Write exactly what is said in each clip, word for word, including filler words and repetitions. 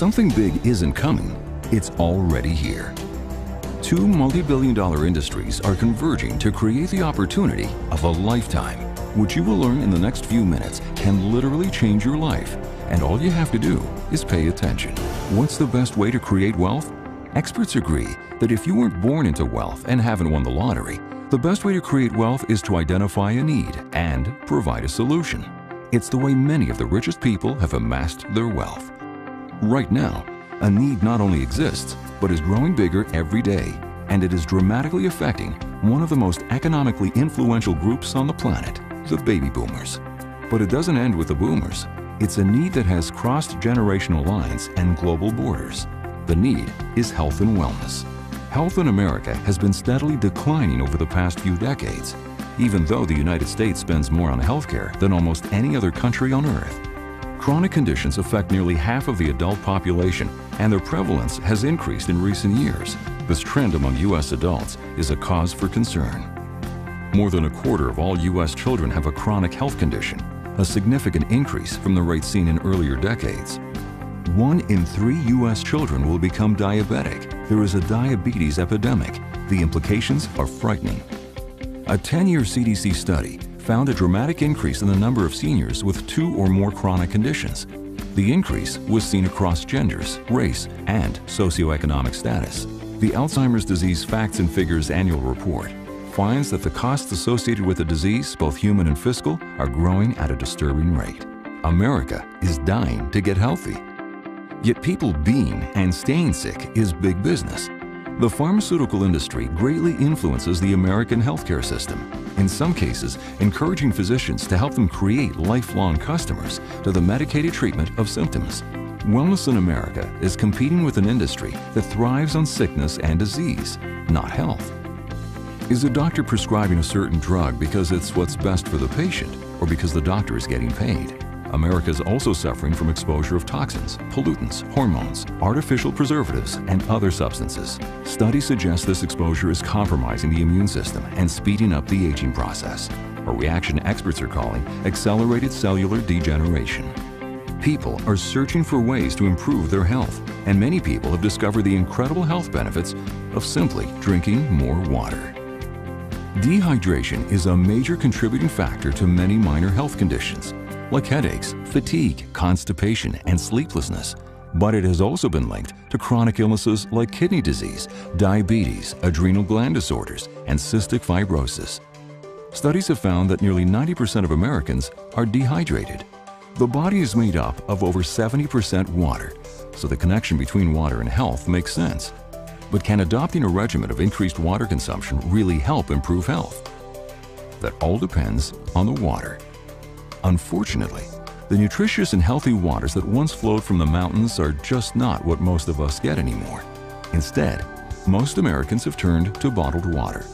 something big isn't coming, it's already here. Two multi-billion dollar industries are converging to create the opportunity of a lifetime, which you will learn in the next few minutes can literally change your life. And all you have to do is pay attention. What's the best way to create wealth? Experts agree that if you weren't born into wealth and haven't won the lottery, the best way to create wealth is to identify a need and provide a solution. It's the way many of the richest people have amassed their wealth. Right now, a need not only exists, but is growing bigger every day, and it is dramatically affecting one of the most economically influential groups on the planet, the baby boomers. But it doesn't end with the boomers. It's a need that has crossed generational lines and global borders. The need is health and wellness. Health in America has been steadily declining over the past few decades, even though the United States spends more on healthcare than almost any other country on earth. Chronic conditions affect nearly half of the adult population, and their prevalence has increased in recent years. This trend among U S adults is a cause for concern. More than a quarter of all U S children have a chronic health condition, a significant increase from the rate seen in earlier decades. One in three U S children will become diabetic. There is a diabetes epidemic. The implications are frightening. A ten-year C D C study found a dramatic increase in the number of seniors with two or more chronic conditions. The increase was seen across genders, race, and socioeconomic status. The Alzheimer's Disease Facts and Figures Annual Report finds that the costs associated with the disease, both human and fiscal, are growing at a disturbing rate. America is dying to get healthy. Yet people being and staying sick is big business. The pharmaceutical industry greatly influences the American healthcare system, in some cases encouraging physicians to help them create lifelong customers to the medicated treatment of symptoms. Wellness in America is competing with an industry that thrives on sickness and disease, not health. Is a doctor prescribing a certain drug because it's what's best for the patient or because the doctor is getting paid? America is also suffering from exposure of toxins, pollutants, hormones, artificial preservatives, and other substances. Studies suggest this exposure is compromising the immune system and speeding up the aging process, a reaction experts are calling accelerated cellular degeneration. People are searching for ways to improve their health, and many people have discovered the incredible health benefits of simply drinking more water. Dehydration is a major contributing factor to many minor health conditions, like headaches, fatigue, constipation, and sleeplessness. But it has also been linked to chronic illnesses like kidney disease, diabetes, adrenal gland disorders, and cystic fibrosis. Studies have found that nearly ninety percent of Americans are dehydrated. The body is made up of over seventy percent water, so the connection between water and health makes sense. But can adopting a regimen of increased water consumption really help improve health? That all depends on the water. Unfortunately, the nutritious and healthy waters that once flowed from the mountains are just not what most of us get anymore. Instead, most Americans have turned to bottled water.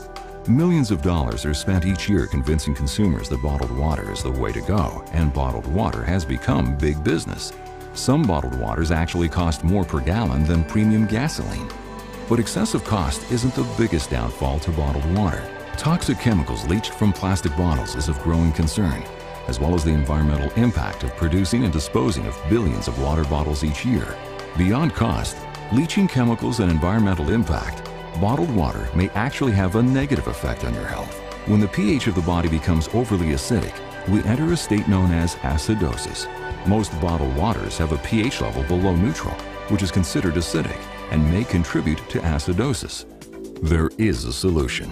Millions of dollars are spent each year convincing consumers that bottled water is the way to go, and bottled water has become big business. Some bottled waters actually cost more per gallon than premium gasoline. But excessive cost isn't the biggest downfall to bottled water. Toxic chemicals leached from plastic bottles is of growing concern, as well as the environmental impact of producing and disposing of billions of water bottles each year. Beyond cost, leaching chemicals and environmental impact, bottled water may actually have a negative effect on your health. When the pH of the body becomes overly acidic, we enter a state known as acidosis. Most bottled waters have a pH level below neutral, which is considered acidic and may contribute to acidosis. There is a solution.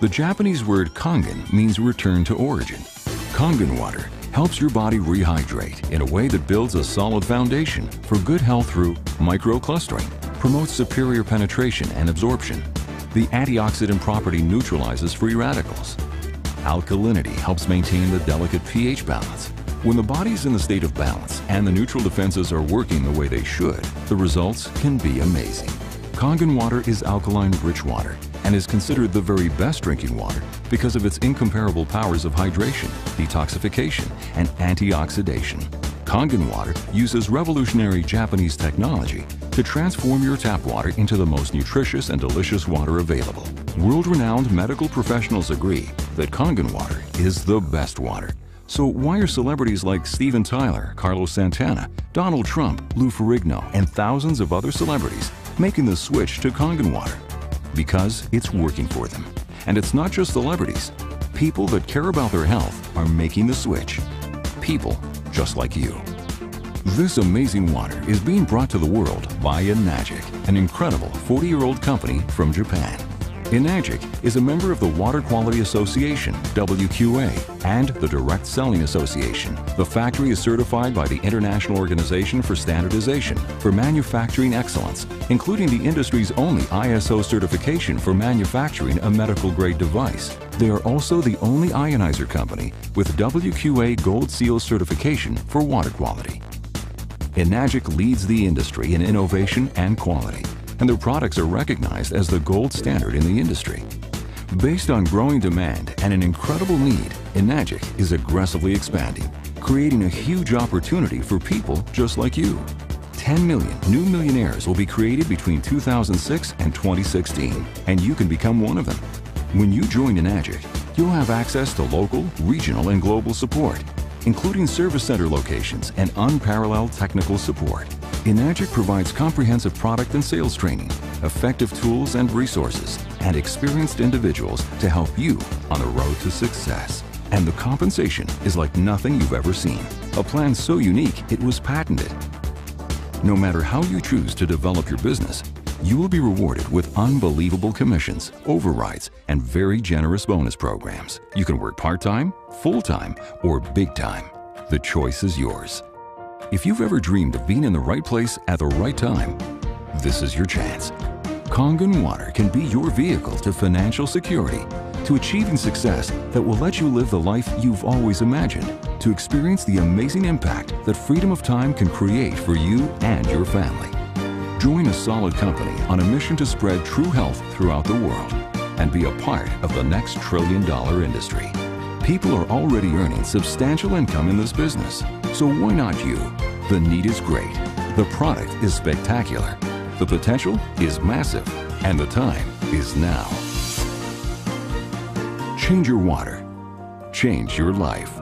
The Japanese word kangen means return to origin. Kangen Water helps your body rehydrate in a way that builds a solid foundation for good health through microclustering, promotes superior penetration and absorption. The antioxidant property neutralizes free radicals. Alkalinity helps maintain the delicate pH balance. When the body's in the state of balance and the neutral defenses are working the way they should, the results can be amazing. Kangen Water is alkaline-rich water and is considered the very best drinking water because of its incomparable powers of hydration, detoxification, and antioxidation. Kangen Water uses revolutionary Japanese technology to transform your tap water into the most nutritious and delicious water available. World-renowned medical professionals agree that Kangen Water is the best water, So why are celebrities like Steven Tyler, Carlos Santana, Donald Trump, Lou Ferrigno, and thousands of other celebrities making the switch to Kangen Water? Because it's working for them. And it's not just celebrities. People that care about their health are making the switch. People just like you. This amazing water is being brought to the world by Enagic, an incredible forty-year-old company from Japan. Enagic is a member of the Water Quality Association, W Q A, and the Direct Selling Association. The factory is certified by the International Organization for Standardization for Manufacturing Excellence, including the industry's only I S O certification for manufacturing a medical-grade device. They are also the only ionizer company with W Q A Gold Seal certification for water quality. Enagic leads the industry in innovation and quality, and their products are recognized as the gold standard in the industry. Based on growing demand and an incredible need, Enagic is aggressively expanding, creating a huge opportunity for people just like you. ten million new millionaires will be created between two thousand six and twenty sixteen, and you can become one of them. When you join Enagic, you'll have access to local, regional, and global support, including service center locations and unparalleled technical support. Enagic provides comprehensive product and sales training, effective tools and resources, and experienced individuals to help you on the road to success. And the compensation is like nothing you've ever seen. A plan so unique it was patented. No matter how you choose to develop your business, you will be rewarded with unbelievable commissions, overrides, and very generous bonus programs. You can work part-time, full-time, or big-time. The choice is yours. If you've ever dreamed of being in the right place at the right time, this is your chance. Kangen Water can be your vehicle to financial security, to achieving success that will let you live the life you've always imagined, to experience the amazing impact that freedom of time can create for you and your family. Join a solid company on a mission to spread true health throughout the world and be a part of the next trillion-dollar industry. People are already earning substantial income in this business, so why not you? The need is great, the product is spectacular, the potential is massive, and the time is now. Change your water. Change your life.